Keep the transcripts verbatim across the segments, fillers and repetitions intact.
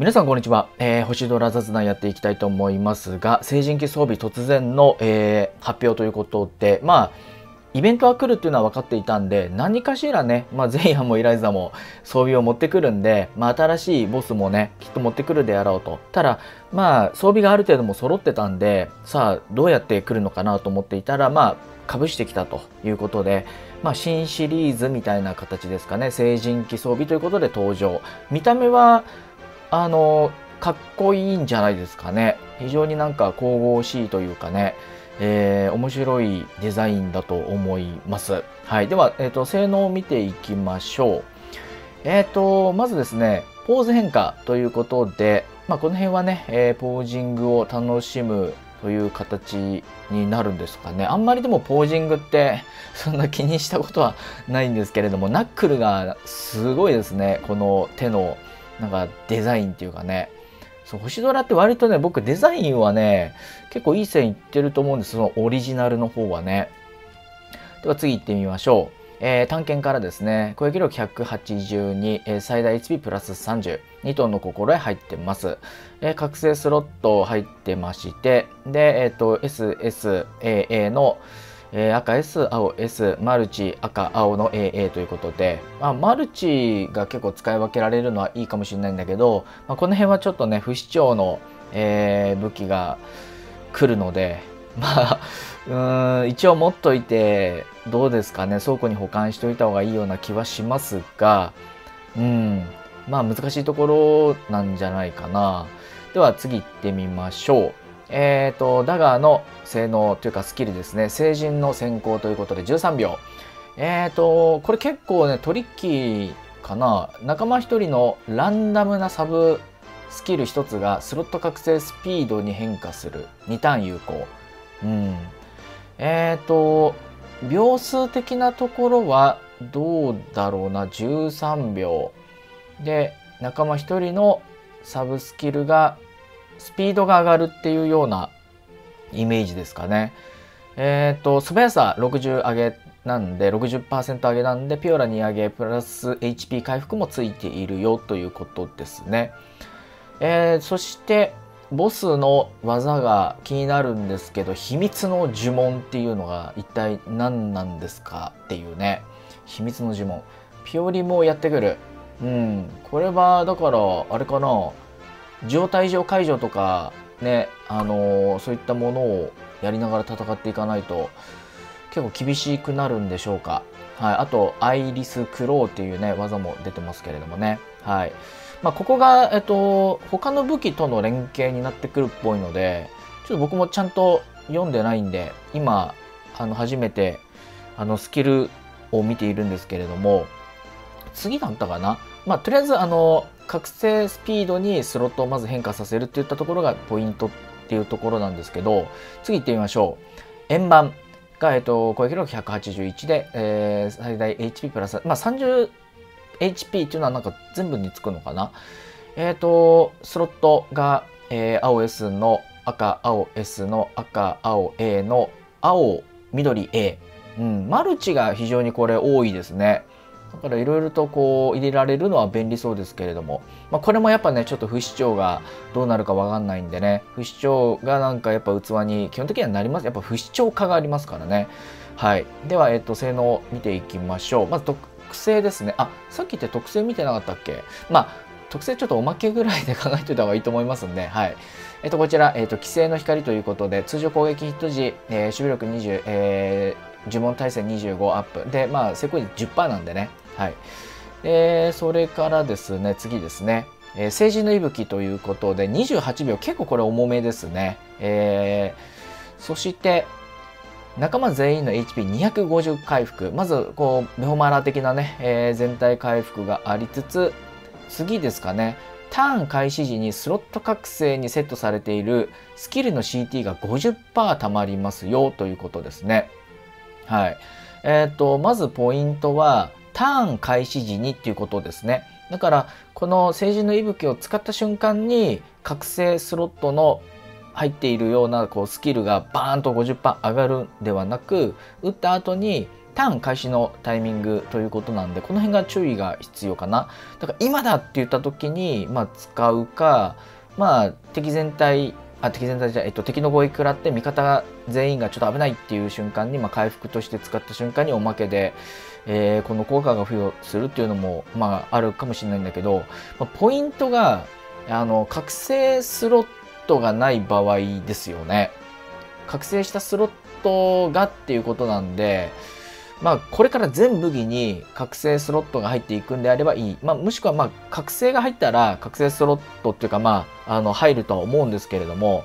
皆さんこんにちは、えー、星空雑談やっていきたいと思いますが、成人期装備突然の、えー、発表ということで、まあイベントは来るっていうのは分かっていたんで、何かしらね、まあ、ゼイヤもイライザも装備を持ってくるんで、まあ、新しいボスもねきっと持ってくるであろうと。ただまあ装備がある程度も揃ってたんで、さあどうやって来るのかなと思っていたら、まあかぶしてきたということで、まあ、新シリーズみたいな形ですかね。成人期装備ということで登場。見た目はあのかっこいいんじゃないですかね。非常になんか神々しいというかね、えー、面白いデザインだと思います。はい、では、えーと、性能を見ていきましょう。えーと、まずですね、ポーズ変化ということで、まあ、この辺はね、えー、ポージングを楽しむという形になるんですかね。あんまりでもポージングってそんな気にしたことはないんですけれども、ナックルがすごいですね。この手のなんかデザインっていうかね、そう星ドラって割とね、僕デザインはね結構いい線いってると思うんです、そのオリジナルの方はね。では次行ってみましょう。えー、探検からですね、攻撃力ひゃくはちじゅうに、えー、最大 エイチピー プラスさんじゅう、にトンの心得入ってます。えー、覚醒スロット入ってまして、で、えっと、エスエスエーエー の、えー、赤 S、青 S、マルチ、赤、青の エーエー ということで、まあ、マルチが結構使い分けられるのはいいかもしれないんだけど、まあ、この辺はちょっとね、不死鳥の、えー、武器が来るので、まあうーん、一応持っといてどうですかね、倉庫に保管しておいた方がいいような気はしますが、うん、まあ難しいところなんじゃないかな。では次行ってみましょう。えっとダガーの性能というかスキルですね、成人の先行ということでじゅうさんびょう。えっとこれ結構ねトリッキーかな。仲間ひとりのランダムなサブスキルひとつがスロット覚醒スピードに変化する、にターン有効。うん、えっと秒数的なところはどうだろうな。じゅうさんびょうで仲間ひとりのサブスキルがスピードが上がるっていうようなイメージですかね。えっと素早さろくじゅう上げなんで ろくじゅっパーセント 上げなんで、ピオラに上げプラス エイチピー 回復もついているよということですね。えー、そしてボスの技が気になるんですけど、秘密の呪文っていうのが一体何なんですかっていうね。秘密の呪文、ピオリもやってくる。うん、これはだからあれかな、状態上解除とかね、あのー、そういったものをやりながら戦っていかないと結構厳しくなるんでしょうか。はい、あとアイリスクローっていうね技も出てますけれどもね。はい、まあここが、えっと、他の武器との連携になってくるっぽいので、ちょっと僕もちゃんと読んでないんで、今、あの初めてあのスキルを見ているんですけれども、次だったかな、まあ、とりあえずあの覚醒スピードにスロットをまず変化させるっていったところがポイントっていうところなんですけど、次行ってみましょう。円盤が、えっと、攻撃力ひゃくはちじゅういちで、えー、最大 エイチピー プラス、まあ、さんじゅう。エイチピー っていうのはなんか全部につくのかな。えっとスロットが、えー、青 S の赤、青 S の赤、青 A の青、緑 A、うん、マルチが非常にこれ多いですね。だからいろいろとこう入れられるのは便利そうですけれども、まあ、これもやっぱねちょっと不死鳥がどうなるかわかんないんでね、不死鳥がなんかやっぱ器に基本的にはなります。やっぱ不死鳥化がありますからね。はい、では、えー、と性能を見ていきましょう。まず特性ですね。あ、さっき言って特性見てなかったっけ。まあ特性ちょっとおまけぐらいで考えておいた方がいいと思いますんで、はい。えっとこちら、えっと、寄生の光ということで、通常攻撃ヒット時、えー、守備力にじゅう、えー、呪文耐性にじゅうごアップで、まあ成功率 じゅっパーセント なんでね、はい。でそれからですね、次ですね、えー、成人の息吹ということでにじゅうはちびょう、結構これ重めですね。えー、そして仲間全員の エイチピーにひゃくごじゅう 回復。まずこうメホマラ的なね、えー、全体回復がありつつ、次ですかね、ターン開始時にスロット覚醒にセットされているスキルの シーティー が ごじゅっパーセント たまりますよということですね。はい、えー、とまずポイントはターン開始時にっていうことですね。だからこの成人の息吹を使った瞬間に覚醒スロットの入っているようなこうスキルがバーンと ごじゅっパーセント 上がるんではなく、打った後にタターン開始のタイミングということなんで、この辺が注意が必要かな。だから今だって言った時に、まあ、使うか、まあ、敵全体あ敵全体じゃ、えっと、敵の合意食らって味方全員がちょっと危ないっていう瞬間に、まあ、回復として使った瞬間におまけで、えー、この効果が付与するっていうのも、まあ、あるかもしれないんだけど、まあ、ポイントがあの覚醒スロットがない場合ですよね。覚醒したスロットがっていうことなんで、まあ、これから全武器に覚醒スロットが入っていくんであればいい、まあ、もしくはまあ覚醒が入ったら覚醒スロットっていうか、まあ、あの入るとは思うんですけれども、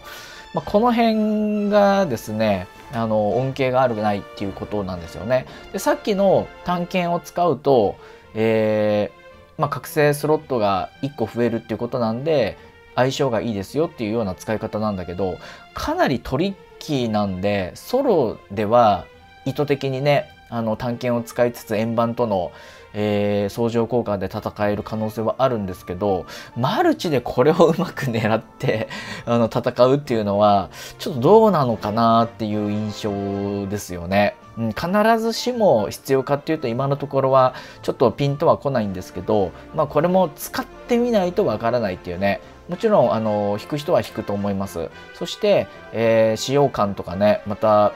まあ、この辺がですね、あの恩恵があるないっていうことなんですよね。でさっきの探検を使うと、えーまあ、覚醒スロットがいっこ増えるっていうことなんで相性がいいですよっていうような使い方なんだけど、かなりトリッキーなんで、ソロでは意図的にね、あの探検を使いつつ円盤との、えー、相乗効果で戦える可能性はあるんですけど、マルチでこれをうまく狙ってあの戦うっていうのはちょっとどうなのかなっていう印象ですよね。うん、必ずしも必要かっていうと今のところはちょっとピンとは来ないんですけど、まあ、これも使ってみないとわからないっていうね。もちろんあの引く人は引くと思います。そして、えー、使用感とかね、また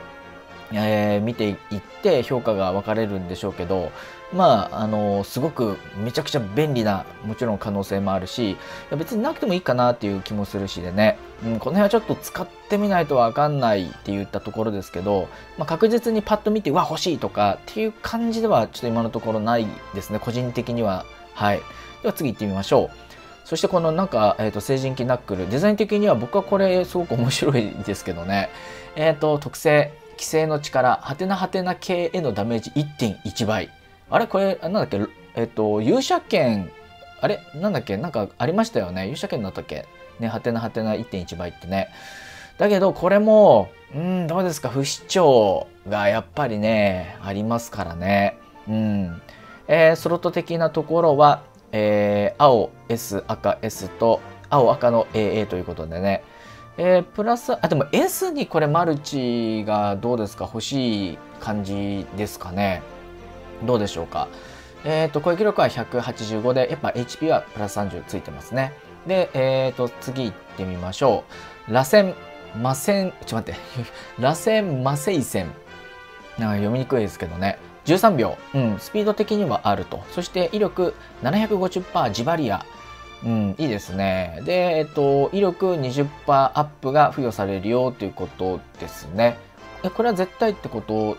えー、見ていって評価が分かれるんでしょうけど、まああのすごくめちゃくちゃ便利な、もちろん可能性もあるし、別になくてもいいかなっていう気もするしでね、うん、この辺はちょっと使ってみないと分かんないって言ったところですけど、まあ、確実にパッと見てうわ欲しいとかっていう感じではちょっと今のところないですね、個人的には。はい、では次行ってみましょう。そしてこのなんか、えーと、成人機ナックル、デザイン的には僕はこれすごく面白いですけどね。えーと特性規制の力、ハテナハテナ系へのダメージ いってんいち 倍。あれこれなんだっけ、えっと勇者剣、あれなんだっけ、なんかありましたよね、勇者剣だったっけね、ハテナハテナ いってんいち 倍ってね。だけどこれもうんどうですか、不死鳥がやっぱりねありますからね。うん、えー、スロット的なところは、えー、青 S 赤 S と青赤の エーエー ということでね。えー、プラス、あ、でも S にこれマルチがどうですか、欲しい感じですかね、どうでしょうか。えっと攻撃力はひゃくはちじゅうごで、やっぱ エイチピー はプラスさんじゅうついてますね。で、えっと次行ってみましょう。螺旋魔旋、ちょっと待って螺旋魔旋戦、なんか読みにくいですけどね。じゅうさんびょう、うん、スピード的にはあると。そして威力 ななひゃくごじゅっパーセント ジバリア、うん、いいですね。で、えっと、威力 にじゅっパーセント アップが付与されるよということですね。え、これは絶対ってこと、ん？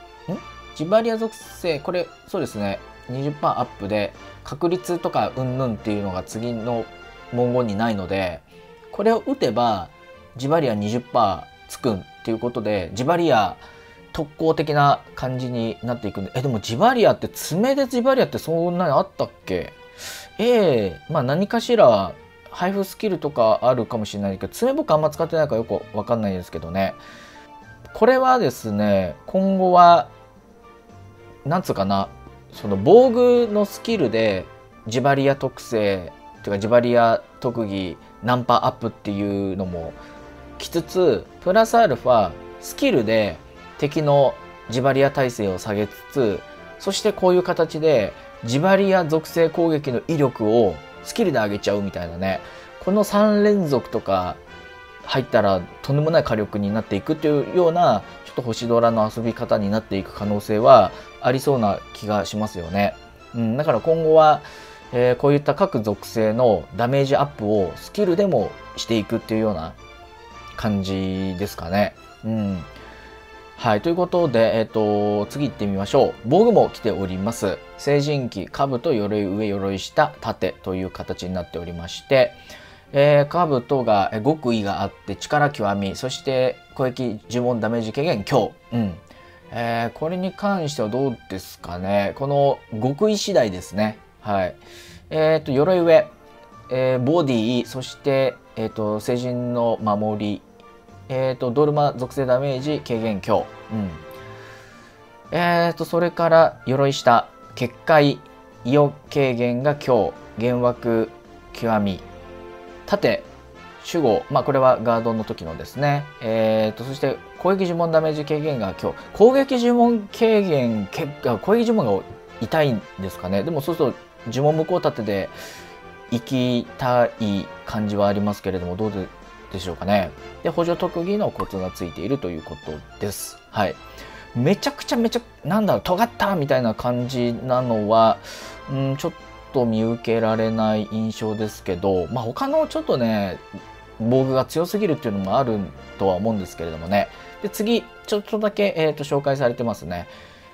ジバリア属性、これ、そうですね。にじゅっパーセント アップで、確率とかうんぬんっていうのが次の文言にないので、これを打てば、ジバリア にじゅっパーセント つくんっていうことで、ジバリア特攻的な感じになっていくんで、え、でもジバリアって、爪でジバリアってそんなにあったっけ？A、まあ、何かしら配布スキルとかあるかもしれないけど、爪僕あんま使ってないからよく分かんないですけどね。これはですね、今後はなんつうかな、その防具のスキルでジバリア特性っていうかジバリア特技ナンパアップっていうのもきつつ、プラスアルファスキルで敵のジバリア耐性を下げつつ、そしてこういう形でジバリア属性攻撃の威力をスキルで上げちゃうみたいなね、このさんれんぞくとか入ったらとんでもない火力になっていくというような、ちょっと星ドラの遊び方になっていく可能性はありそうな気がしますよね。うん、だから今後は、えー、こういった各属性のダメージアップをスキルでもしていくっていうような感じですかね。うん、はい、ということで、えっと、次行ってみましょう。防具も来ております。成人機、兜、鎧上、鎧下、盾という形になっておりまして、えー、兜が極意があって、力極み、そして攻撃、呪文、ダメージ軽減、強。うん。えー、これに関してはどうですかね。この極意次第ですね。はい。えっと、鎧上、えー、ボディ、そして、えっと、成人の守り、えーとドルマ属性ダメージ軽減強、うん、えーとそれから鎧下結界イオ軽減が強、幻惑極み、盾守護、まあ、これはガードの時のですね、えー、とそして攻撃呪文ダメージ軽減が今日攻撃呪文軽減け攻撃呪文が痛いんですかね。でもそうすると呪文無効盾でいきたい感じはありますけれども、どうでしょうかね。で補助特技のコツがついているということです。はい、めちゃくちゃめちゃなんだろう尖ったみたいな感じなのは、うん、ちょっと見受けられない印象ですけど、まあ、他のちょっとね防具が強すぎるっていうのもあるとは思うんですけれどもね。で次ちょっとだけ、えー、と紹介されてますね。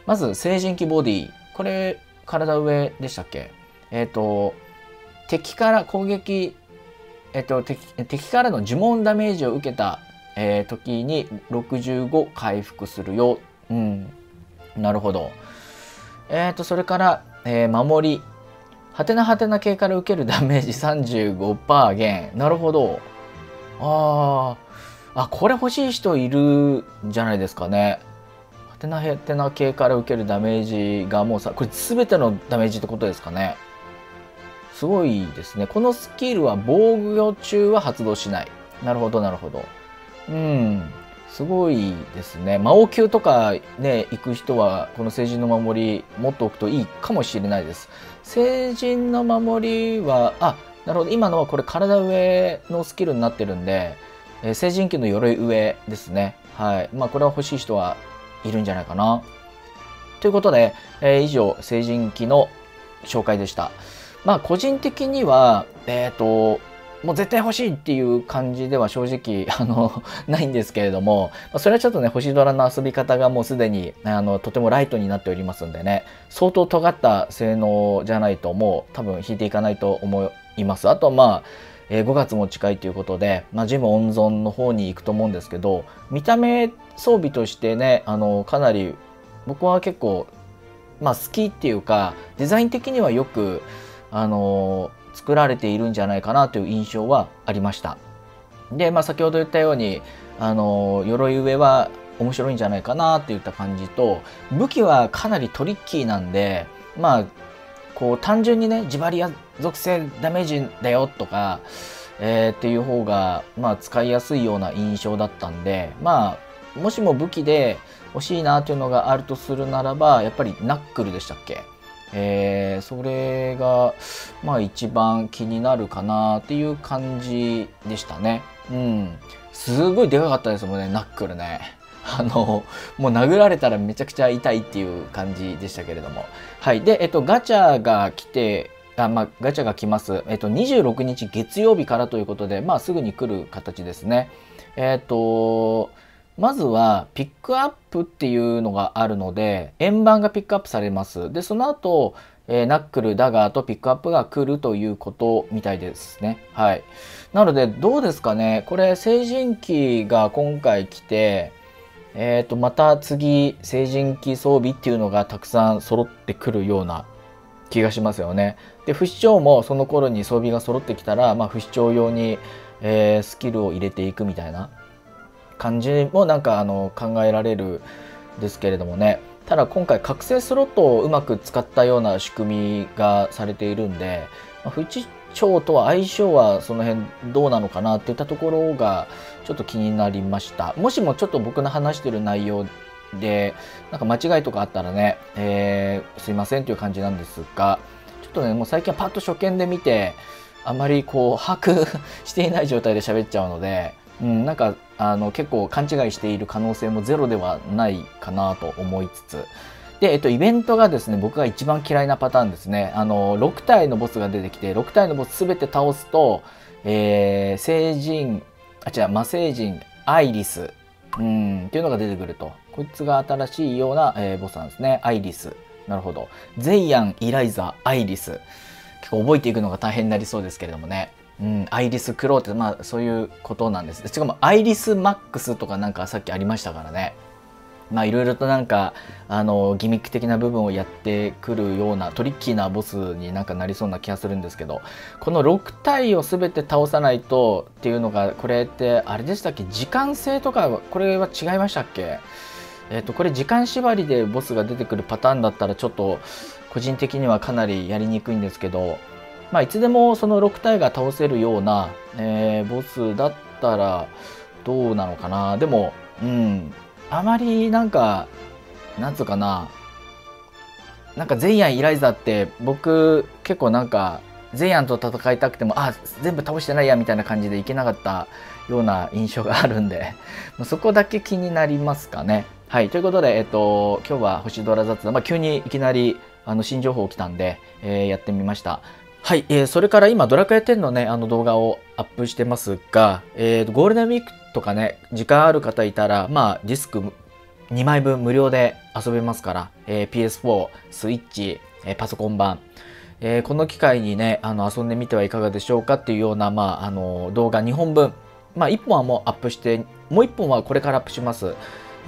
まず成人期ボディ、これ体上でしたっけ。えっ、ー、と敵から攻撃、えー、と 敵, 敵からの呪文ダメージを受けた、えー、時にろくじゅうご回復するよ。うん、なるほど。えっ、ー、とそれから、えー、守りはてなはてな系から受けるダメージ さんじゅうごパーセント 減。なるほど。ああ、これ欲しい人いるんじゃないですかね。はてなはてな系から受けるダメージがもうさ、これ全てのダメージってことですかね。すごいですね。このスキルは防御中は発動しない。なるほどなるほど。うん。すごいですね。魔王級とかね行く人はこの成人の守り持っておくといいかもしれないです。成人の守りはあ、なるほど、今のはこれ体上のスキルになってるんで、えー、成人級の鎧上ですね。はい、まあこれは欲しい人はいるんじゃないかなということで、えー、以上成人期の紹介でした。まあ個人的にはえっともう絶対欲しいっていう感じでは正直あのないんですけれども、それはちょっとね星ドラの遊び方がもうすでにあのとてもライトになっておりますんでね、相当尖った性能じゃないともう多分引いていかないと思います。あとまあ、えー、ごがつも近いということで、まあ、ジム温存の方に行くと思うんですけど、見た目装備としてねあのかなり僕は結構、まあ、好きっていうかデザイン的にはよくあの作られているんじゃないかなという印象はありました。で、まあ、先ほど言ったようにあの鎧上は面白いんじゃないかなといった感じと、武器はかなりトリッキーなんで、まあこう単純にねジバリア属性ダメージだよとか、えー、っていう方が、まあ、使いやすいような印象だったんで、まあもしも武器で欲しいなというのがあるとするならば、やっぱりナックルでしたっけ。えー、それがまあ一番気になるかなっていう感じでしたね。うん、すごいでかかったですもんねナックルね。あのもう殴られたらめちゃくちゃ痛いっていう感じでしたけれども、はいでえっとガチャが来てあまあガチャが来ます。えっとにじゅうろくにち月曜日からということで、まあすぐに来る形ですね。えっとまずはピックアップっていうのがあるので円盤がピックアップされます。でその後、えー、ナックルダガーとピックアップが来るということみたいですね。はいなのでどうですかね、これ成人期が今回来て、えー、とまた次成人期装備っていうのがたくさん揃ってくるような気がしますよね。で不死鳥もその頃に装備が揃ってきたら、まあ、不死鳥用に、えー、スキルを入れていくみたいな感じもなんかあの考えられるですけれどもね。ただ今回覚醒スロットをうまく使ったような仕組みがされているんで、不死鳥とは相性はその辺どうなのかなっていったところがちょっと気になりました。もしもちょっと僕の話してる内容でなんか間違いとかあったらね、えー、すいませんという感じなんですが、ちょっとねもう最近はパッと初見で見てあんまりこう把握していない状態で喋っちゃうので、うん、なんかあの結構勘違いしている可能性もゼロではないかなと思いつつで、えっと、イベントがですね僕が一番嫌いなパターンですね。あのろく体のボスが出てきてろく体のボス全て倒すと、えー、成人あ違う魔成人アイリス、うん、っていうのが出てくると、こいつが新しいような、えー、ボスなんですね。アイリス、なるほど。ゼイアンイライザアイリス、結構覚えていくのが大変になりそうですけれどもね。うん、アイリスクローって、まあ、そういうことなんです。しかもアイリスマックスとかなんかさっきありましたからね。まあいろいろとなんかあのギミック的な部分をやってくるようなトリッキーなボスになんかなりそうな気がするんですけど、このろく体を全て倒さないとっていうのが、これってあれでしたっけ、時間制とかこれは違いましたっけ。えっとこれ時間縛りでボスが出てくるパターンだったらちょっと個人的にはかなりやりにくいんですけど、まあ、いつでもそのろく体が倒せるような、えー、ボスだったらどうなのかな。でも、うん、あまりなんかなんつうかな、なんかゼイアンイライザって僕結構なんかゼイアンと戦いたくてもあ全部倒してないやみたいな感じでいけなかったような印象があるんでそこだけ気になりますかね。はい、ということで、えっと、今日は星ドラ雑談、まあ、急にいきなりあの新情報来たんで、えー、やってみました。はい、えー、それから今ドラクエテンのねあの動画をアップしてますが、えー、ゴールデンウィークとかね時間ある方いたら、まあ、ディスクにまいぶん無料で遊べますから、えー、ピーエスフォー、スイッチ、えー、パソコン版、えー、この機会にねあの遊んでみてはいかがでしょうかっていうような、まあ、あの動画にほんぶん、まあ、いっぽんはもうアップしてもういっぽんはこれからアップします。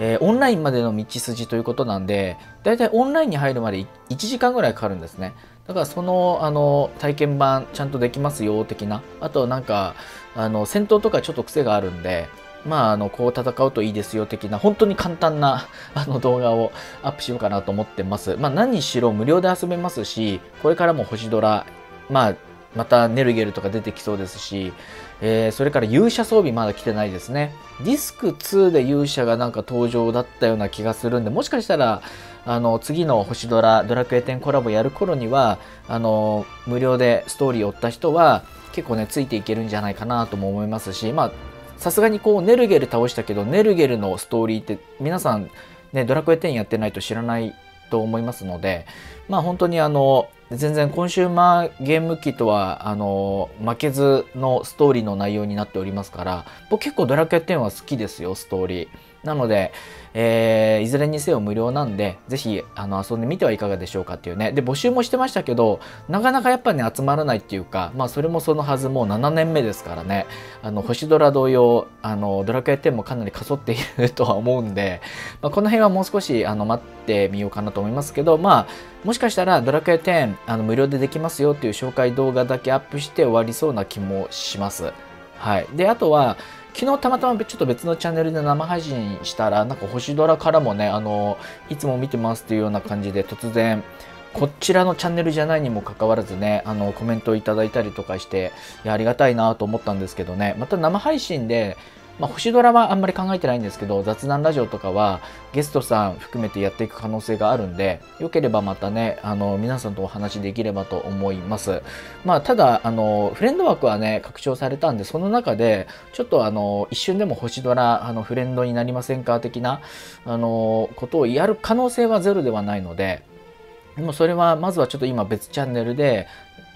えー、オンラインまでの道筋ということなんでだいたいオンラインに入るまでいちじかんぐらいかかるんですね。だからその、あの体験版ちゃんとできますよ的な、あとなんかあの戦闘とかちょっと癖があるんで、まあ、あのこう戦うといいですよ的な本当に簡単なあの動画をアップしようかなと思ってます。まあ、何しろ無料で遊べますしこれからも星ドラ、まあ、またネルゲルとか出てきそうですし、えー、それから勇者装備まだ来てないですね。ディスクツーで勇者がなんか登場だったような気がするんでもしかしたらあの次の星ドラドラクエテンコラボやる頃にはあの無料でストーリーを追った人は結構ねついていけるんじゃないかなとも思いますし、まあさすがにこうネルゲル倒したけどネルゲルのストーリーって皆さんねドラクエテンやってないと知らないと思いますので、まあ本当にあの全然コンシューマーゲーム機とはあの負けずのストーリーの内容になっておりますから僕結構ドラクエテンは好きですよストーリーなので、えー、いずれにせよ無料なんでぜひあの遊んでみてはいかがでしょうかっていうね。で募集もしてましたけどなかなかやっぱね集まらないっていうか、まあそれもそのはずもうななねんめですからねあの星ドラ同様あのドラクエテンもかなりかそっているとは思うんで、まあ、この辺はもう少しあの待ってみようかなと思いますけど、まあもしかしたらドラクエテンあの無料でできますよっていう紹介動画だけアップして終わりそうな気もします。はい、であとは昨日たまたまちょっと別のチャンネルで生配信したらなんか星ドラからもねあのいつも見てますっていうような感じで突然こちらのチャンネルじゃないにもかかわらずねあのコメントをいただいたりとかしていやありがたいなと思ったんですけどね。また生配信で、まあ、星ドラはあんまり考えてないんですけど雑談ラジオとかはゲストさん含めてやっていく可能性があるんでよければまたねあの皆さんとお話できればと思います。まあただあのフレンド枠はね拡張されたんでその中でちょっとあの一瞬でも星ドラあのフレンドになりませんか的なあのことをやる可能性はゼロではないので、でもそれはまずはちょっと今別チャンネルで、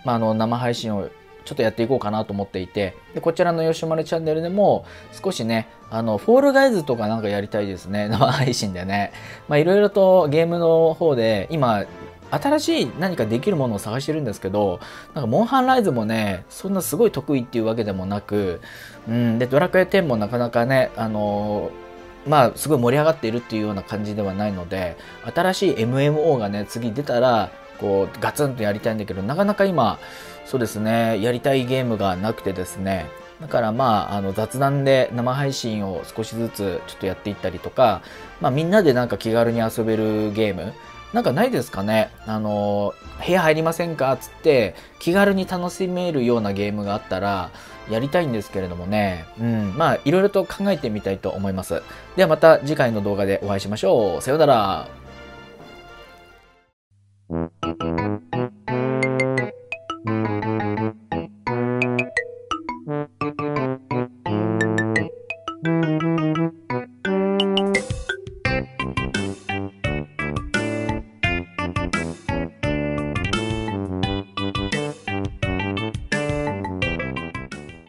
まあ、あの生配信をちょっとやっていこうかなと思っていて、でこちらの吉丸チャンネルでも少しねあのフォールガイズとかなんかやりたいですね生配信でね。まあいろいろとゲームの方で今新しい何かできるものを探してるんですけどなんかモンハンライズもねそんなすごい得意っていうわけでもなく、うん、でドラクエテンもなかなかねあのまあすごい盛り上がっているっていうような感じではないので新しい エムエムオー がね次出たらこうガツンとやりたいんだけどなかなか今そうですねやりたいゲームがなくてですね、だからまあ、あの雑談で生配信を少しずつちょっとやっていったりとか、まあ、みんなでなんか気軽に遊べるゲームなんかないですかね。あの部屋入りませんかっつって気軽に楽しめるようなゲームがあったらやりたいんですけれどもね、うん、まあいろいろと考えてみたいと思います。ではまた次回の動画でお会いしましょう。さようなら。